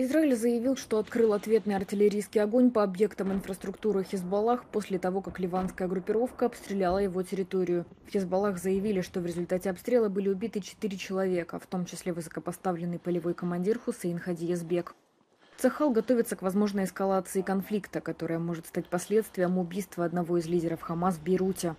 Израиль заявил, что открыл ответный артиллерийский огонь по объектам инфраструктуры Хизбаллах после того, как ливанская группировка обстреляла его территорию. В Хизбаллах заявили, что в результате обстрела были убиты 4 человека, в том числе высокопоставленный полевой командир Хусейн Хади Язбек. ЦАХАЛ готовится к возможной эскалации конфликта, которая может стать последствием убийства одного из лидеров Хамас в Бейруте.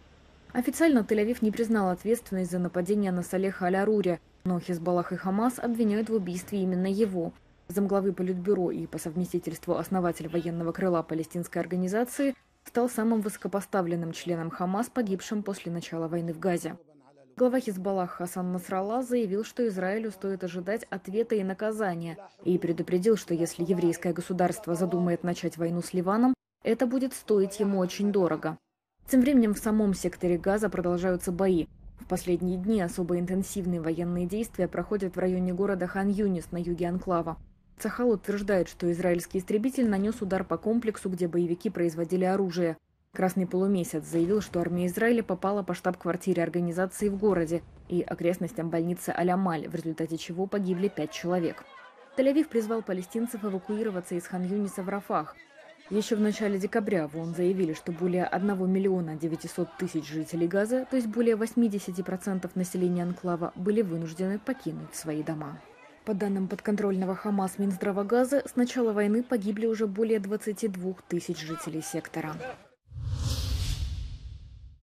Официально Тель-Авив не признал ответственность за нападение на Салеха Аль-Арури, но Хизбаллах и Хамас обвиняют в убийстве именно его. Замглавы Политбюро и по совместительству основатель военного крыла палестинской организации стал самым высокопоставленным членом Хамас, погибшим после начала войны в Газе. Глава Хизбаллах Хасан Насралла заявил, что Израилю стоит ожидать ответа и наказания, и предупредил, что если еврейское государство задумает начать войну с Ливаном, это будет стоить ему очень дорого. Тем временем в самом секторе Газа продолжаются бои. В последние дни особо интенсивные военные действия проходят в районе города Хан-Юнис на юге анклава. ЦАХАЛ утверждает, что израильский истребитель нанес удар по комплексу, где боевики производили оружие. Красный полумесяц заявил, что армия Израиля попала по штаб-квартире организации в городе и окрестностям больницы Алямаль, в результате чего погибли 5 человек. Тель-Авив призвал палестинцев эвакуироваться из Хан-Юниса в Рафах. Еще в начале декабря в ООН заявили, что более 1 900 000 жителей Газа, то есть более 80% населения анклава, были вынуждены покинуть свои дома. По данным подконтрольного Хамас Минздрава Газа, с начала войны погибли уже более 22 тысяч жителей сектора.